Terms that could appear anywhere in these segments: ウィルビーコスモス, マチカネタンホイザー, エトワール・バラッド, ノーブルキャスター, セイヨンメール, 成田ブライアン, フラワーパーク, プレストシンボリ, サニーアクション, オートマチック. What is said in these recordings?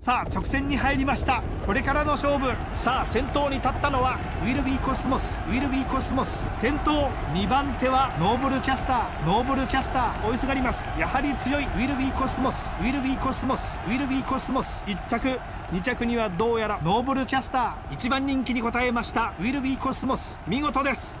さあ直線に入りました。これからの勝負。さあ先頭に立ったのはウィルビーコスモス。先頭2番手はノーブルキャスター追いすがります。やはり強いウィルビーコスモス。1着2着にはどうやらノーブルキャスター、1番人気に応えましたウィルビーコスモス、見事です。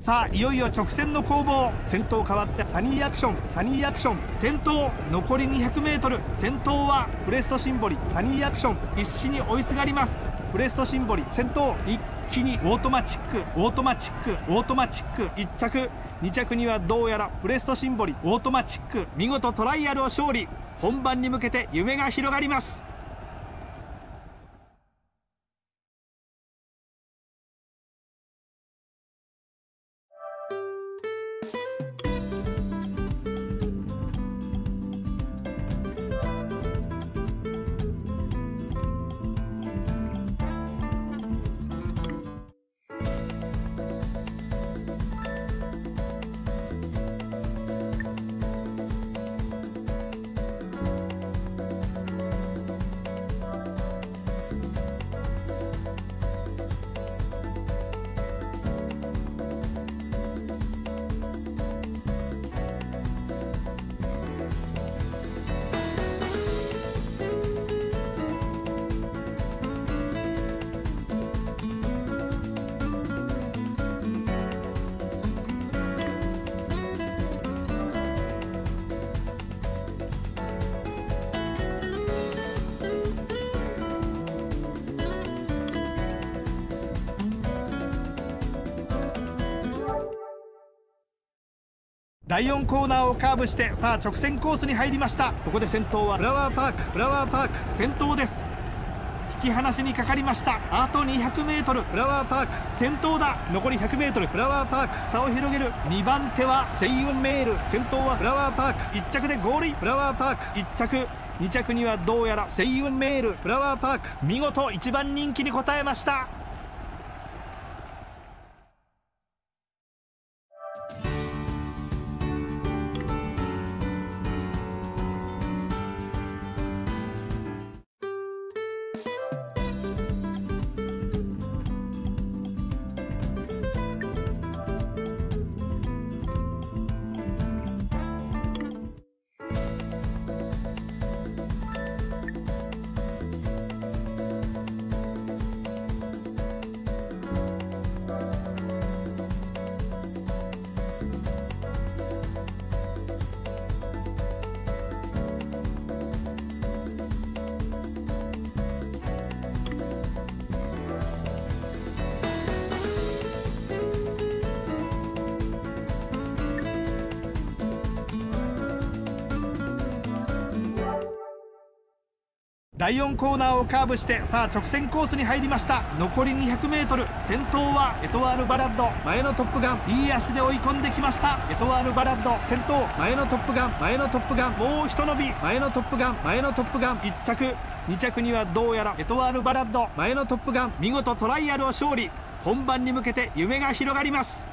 さあいよいよ直線の攻防。先頭変わってサニーアクション。先頭残り 200m、 先頭はプレストシンボリ。サニーアクション必死に追いすがります。プレストシンボリ先頭、一気にオートマチック。1着2着にはどうやらプレストシンボリオートマチック、見事トライアルを勝利。本番に向けて夢が広がります。第4コーナーをカーブして、さあ直線コースに入りました。ここで先頭はフラワーパーク先頭です。引き離しにかかりました。あと 200m、 フラワーパーク先頭だ。残り 100m、 フラワーパーク差を広げる。2番手はセイヨンメール、先頭はフラワーパーク、1着で合流。フラワーパーク1着、2着にはどうやらセイヨンメール。フラワーパーク見事1番人気に応えました。第4コーナーをカーブして、さあ直線コースに入りました。残り 200m、 先頭はエトワール・バラッド、前のトップガン、いい足で追い込んできました。エトワール・バラッド先頭、前のトップガン、もうひと伸び、前のトップガン、1着2着にはどうやらエトワール・バラッド、前のトップガン、見事トライアルを勝利。本番に向けて夢が広がります。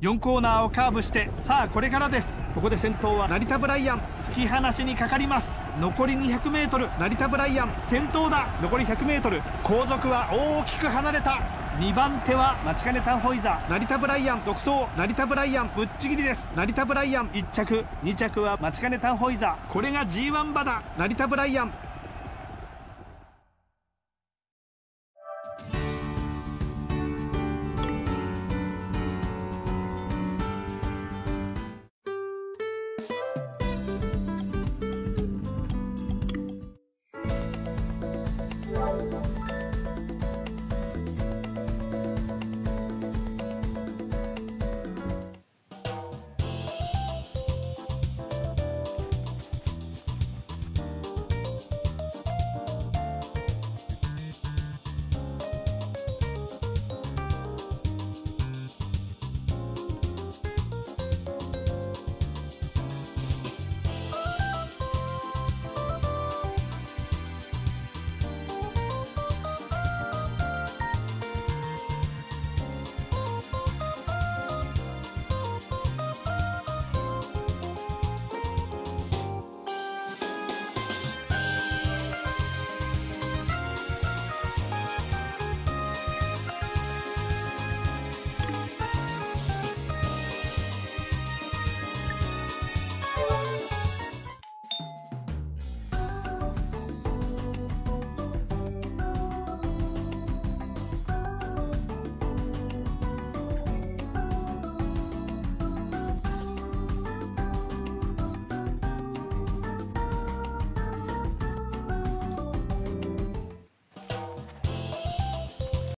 4コーナーをカーブして、さあこれからです。ここで先頭は成田ブライアン、突き放しにかかります。残り 200m、 成田ブライアン先頭だ。残り 100m、 後続は大きく離れた。2番手はマチカネタンホイザー、成田ブライアン独走。成田ブライアンぶっちぎりです。成田ブライアン1着、2着はマチカネタンホイザー、これが G1 馬だ。成田ブライアン